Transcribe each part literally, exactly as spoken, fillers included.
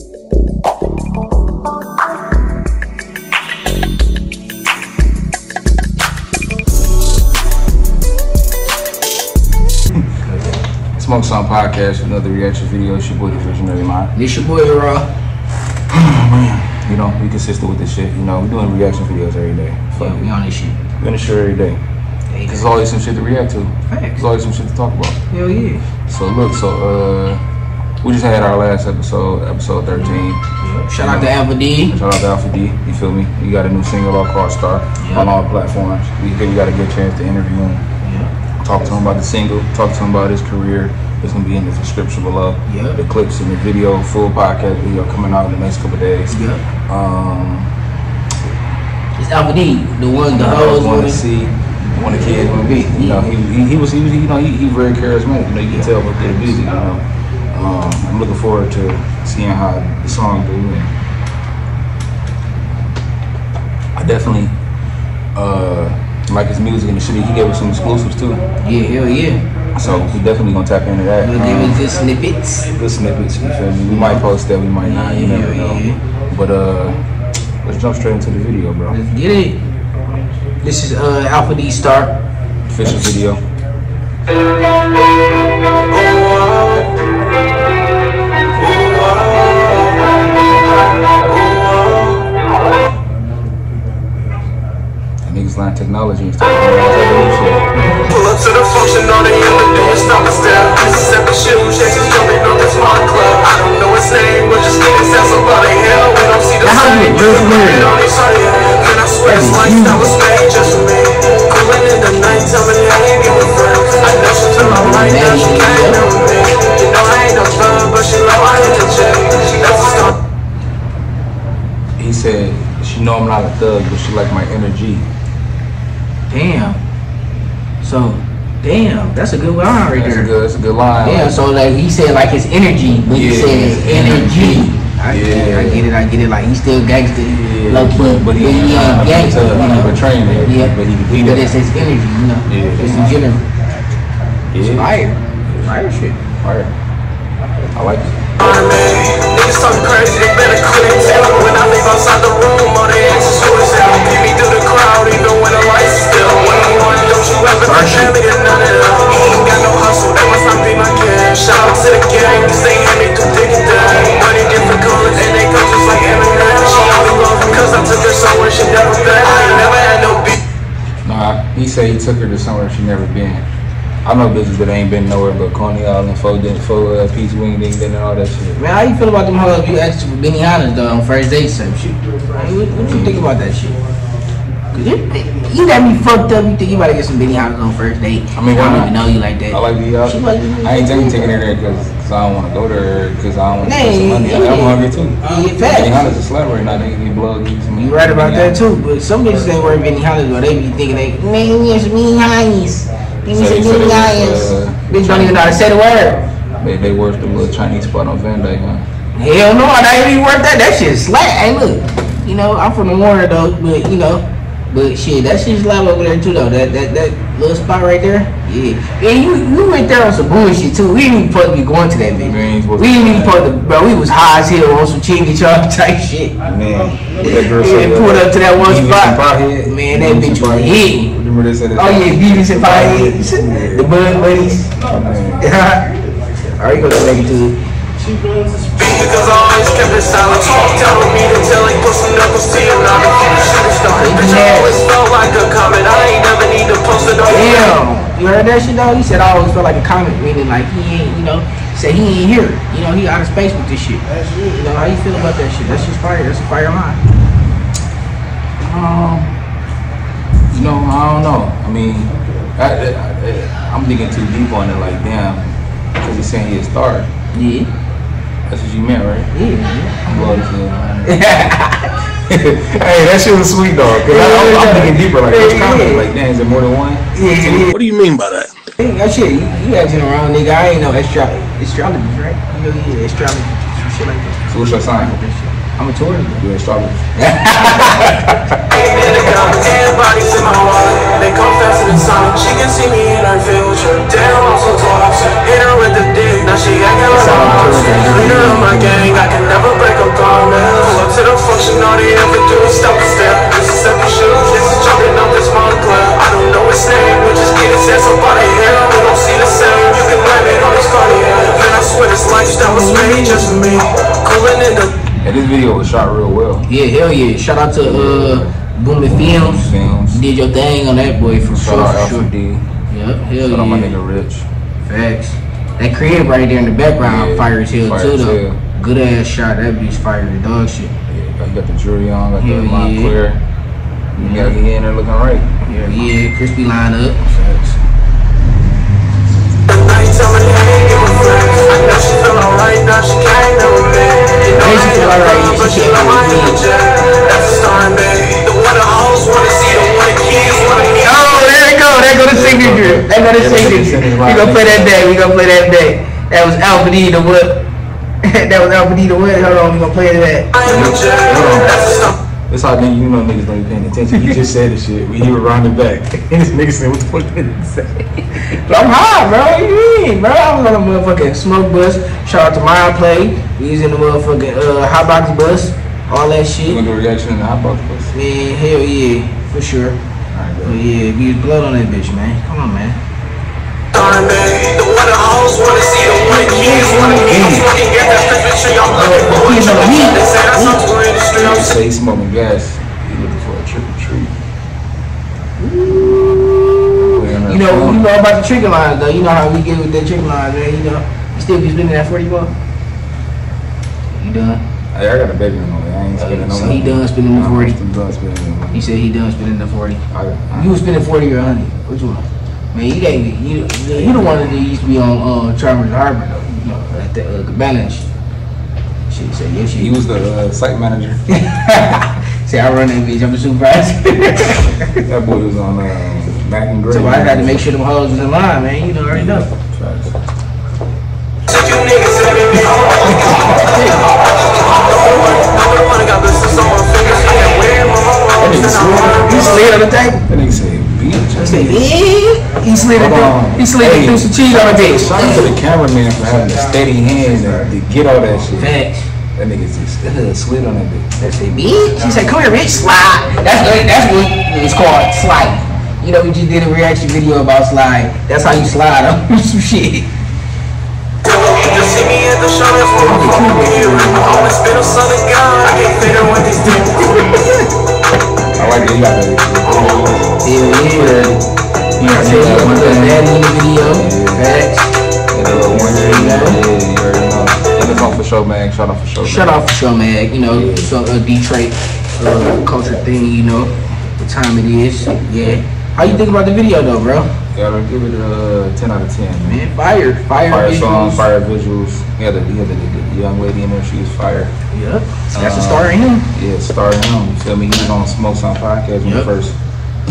Smoke Sum Podcast, another reaction video. It's your boy, the Visionary Mind. It's your boy, Raw. Man, you know, we consistent with this shit. You know, we doing reaction videos every day. So yeah, we on this shit. We on this shit every day. Hey, there's always some shit to react to. Facts. There's always some shit to talk about. Hell yeah. So look, so uh, we just had our last episode, episode thirteen. Yeah. Shout out to Alpha D. Shout out to Alpha D. You feel me? We got a new single out called Star yeah. on all platforms. We think we got a good chance to interview him. Talk to him about the single, talk to him about his career. It's going to be in the description below. Yep. The clips and the video, full podcast video coming out in the next couple of days. Yep. Um, it's Alpha D, the one the hoes want to see, one of the kids want to be. You know, he, he, he was, he was, you know, he, he very charismatic. You know, you can tell with the music. Um, um, I'm looking forward to seeing how the song do. I definitely, uh, like his music and the shit, he gave us some exclusives too. Yeah, hell yeah. So we definitely gonna tap into that. We'll um, give us good snippets. Good snippets, you feel me? We might post that, we might not, you never know. Yeah. But uh, let's jump straight into the video, bro. Let's get it. This is uh, Alpha D Star. Official video. Line technology and stuff. Pull up to the function on the hill and do a stop and step. Seven shoes, jumping on the smart club. I don't know his name, but just think it sounds about a hell. When I see the sun, and I swear it's like that was made just for me. Coming in the night, telling me I ain't even friends. I know she took my life, now she can't help me. You know I ain't no fun, but she know I ain't a chick. She loves the star. He said, she know I'm not a thug, but she like my energy. Damn. So, damn, that's a good line right that's there. A good, that's a good line. Yeah. Like, so like he said, like his energy, but yeah, he said his energy. energy. I, yeah. I get it. I get it. Like he still gangster, yeah, low key, but he ain't gangster. You know, betraying it. Yeah. But he, he but that's his energy. You know. Yeah. It's in general. Yeah. Fire. Fire shit. Fire. I like it. Niggas talking crazy. They better quit. When I leave outside the room, all they answer is out. Get me through the crowd, even when the lights still. You ever been family or none at all? He ain't got no hustle, that must not be my kid. Shout out to the gang, cause they had me through thick and thin. Money different colors and they come just like Eminem. She only loved me cause I took her somewhere she never been. I ain't never had no beef. Nah, he said he took her to somewhere she never been. I know bitches that ain't been nowhere but Coney Island, Fo uh, Peace Wing, Ding Ding and all that shit. Man, how you feel about them hoes you asked for Benihana's though on first date type shit? Like, what, what you think about that shit? You got me fucked up. You think you about to get some Benihana's on first date? I mean, I don't even know you like that. I like the y'all. Like, I ain't taking her there because I don't want to go there because I don't want to nah, some money. Like, I'm hungry too. Um, Benihana's a slut right now. They can get blood. You right about that too. But some bitches ain't wearing Benihana's or they be thinking they man, yes, Benihana's. Give me some Benihana's. Bitch don't even know how to say the word. They they worth the little Chinese spot on Van Dyke, huh? Hell no, I ain't even worth that. That shit is slut. Hey, look, you know I'm from the Warner though, but you know. But shit, that shit's live over there too though. That that that little spot right there. Yeah. And you we went there on some bullshit too. We didn't even supposed to be going to that bitch. We didn't even supposed to bro, we was high as hell on some chingy chop type shit. Man. That girl yeah, pulled up to that one spot. Man, that bitch was hitting. Oh yeah, Beavis and Pothead. The Bud Buddies. Alright, you go to make it too. Because I always kept it silent. Telling me to tell it, put some knuckles to your mouth. Bitch, I always felt like a comet. I ain't never need to post it on you. Damn, you heard that shit though? He said I always felt like a comet, meaning like he ain't, you know, said he ain't here. You know, he out of space with this shit. That's it. You know, how you feel about that shit? That's just fire. That's a fire line. Um, you know, I don't know. I mean, I, I, I'm digging too deep on it. Like, damn, because he's saying he's a star. Yeah. That's what you meant, right? Yeah. I'm glad you Hey, that shit was sweet, dog. Cause yeah, I, I'm thinking deeper. Like, yeah, yeah. Like, damn, is there more than one? Yeah, yeah. What do you mean by that? Hey, that shit, you, you acting around, nigga. I ain't no astrology, astrology, right? You know, yeah, astrology, some shit like that. So what's your sign? I'm a Taurus. You're an astrologer. Everybody's in my wallet. They come faster than Sonic. She can see me in her future. Damn, I'm so tall. Hit her with the dick. Now she acting like a monster. Leader of my gang. I can never break. And this video was shot real well. Yeah, hell yeah. Shout out to uh, Boomy Films. Films. Did your thing on that boy for sure. Shout out Alpha D. Yep, hell yeah. Shout out my nigga Rich. Facts. That crib right there in the background, yeah, fire as hell too though. Tail. Good ass shot. That bitch fire the dog shit. Yeah, I got the jewelry on, got hell the line yeah. clear. You yeah. gotta get in there looking right. Yeah, yeah, crispy line up. Facts. They gonna sing this. We gonna play that day. We gonna play that day. That was Alpha D the what? That was Alpha D the what? Hold on, we gonna play that. That's how then you know niggas don't be paying attention. You just said this shit. We you were rounding back. And this nigga said, "What the fuck did he say?" I'm high, bro. You mean, bro? I was on a motherfucking smoke bus. Shout out to my play. We using the motherfucking uh, hot box bus. All that shit. You want a reaction in the hot box bus? Man, hell yeah, for sure. Oh yeah, use blood on that bitch, man. Come on, man. You say he's smoking gas. He's looking for a trick or treat. You know, phone. you know about the trigger lines, though. You know how we get with that trigger lines, man. You know, you still be spending that forty bucks. You done? Hey, I got a baby on I ain't spending no money. So he done spending the forty. He said he done spending the forty. You was spending forty or a hundred? Which one? Man, you gave me. You, you the one that used to be on uh, Traverse Harbor though. You know, at the uh, Cabana and shit. Shit, said yeah, shit. He was the uh, site manager. See, I run that bitch. I'm the supervisor. That boy was on uh, Mac and Gray. So I got to make sure them hoes was in line, man. You know, already know. He slid on the table. That nigga said, bitch. He said, yeah. He slid it through. He slid it through some cheese on the bitch. Shout out to the cameraman for having a steady hand to get all that shit. Facts. That nigga just slid on that bitch. That said, bitch. She said, come here, bitch. Slide. That's that's what it's called, slide. You know, we just did a reaction video about slide. That's how you slide on some shit. See me at the shop, that's what I'm fucking here. I always been a son of God. I can't figure what these do. I like that you got that. Yeah, yeah. You got to take one of the bad nigga video. Facts. And the little one you got. Yeah, you know. And it's on for Show Mag. Shout out for Show Mag. Shout out for Show Mag. You know, it's a Detroit uh, culture thing, you know. What time it is. Yeah. How you think about the video though, bro? Yeah, I'll give it a ten out of ten. Man, man fire, fire, fire visuals. Songs, fire visuals. Yeah, the, yeah the, the, the young lady in there, she was fire. Yep, so that's um, a star in him. Yeah, star in him. You feel me? He was on Smoke Sum Podcast when yep. he first,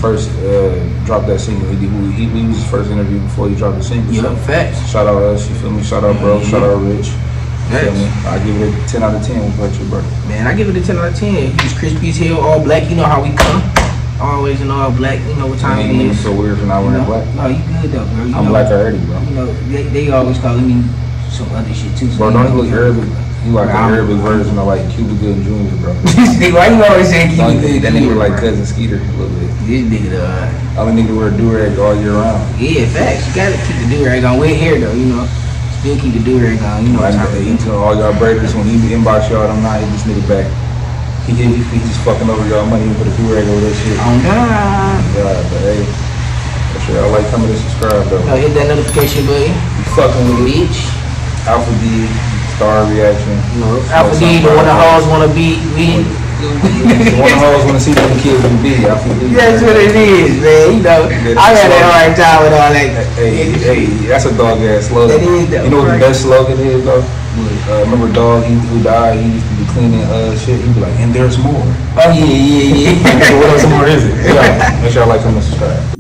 first uh, dropped that single. He, he, he was his first interview before he dropped the single. Yep, so facts. Shout out us, you feel me? Shout out bro, mm-hmm. shout out Rich. I give it a ten out of ten. What about you, bro? Man, I give it a ten out of ten. He was crispy as hell, all black. You know how we come. Always in all black, you know what time it is. It's so weird for not wearing black. No, you good though, bro. You I'm black already, bro. You know, they, they always calling me some other shit too. So bro, don't you look Arabic? You like an Arabic version of like Cuba Gooding Junior, bro. Why you always saying Cuba Gooding Junior? That nigga like cousin Skeeter a little bit. This nigga, uh, all the nigga wear a do-rag all year round. Yeah, facts. You gotta keep the do-rag on. We're here though, you know. Still keep the do-rag on. You know what time it is. You tell all y'all braiders when he inbox y'all, I'm not hitting this nigga back. He, he, he just fucking over y'all money for the do-rag over that shit. Oh, God. God, but hey. That's right. I like, comment, and subscribe, though. Yo, hit that notification button. You fucking with the beach. Alpha D, Star Reaction. No, Alpha D, the one the hoes want to be, we. The one the hoes want to see them kids and be. Alpha D. That's what it is, man. You know, I had a hard time with all that. Hey, hey, that's a dog-ass slogan. That is, though. You know what the best slogan is, though? Uh, remember dog, he who died, he used to be cleaning uh, shit, he'd be like, and there's more. Oh yeah, yeah, yeah. What else more is it? Yeah, make sure y'all like, comment, and subscribe.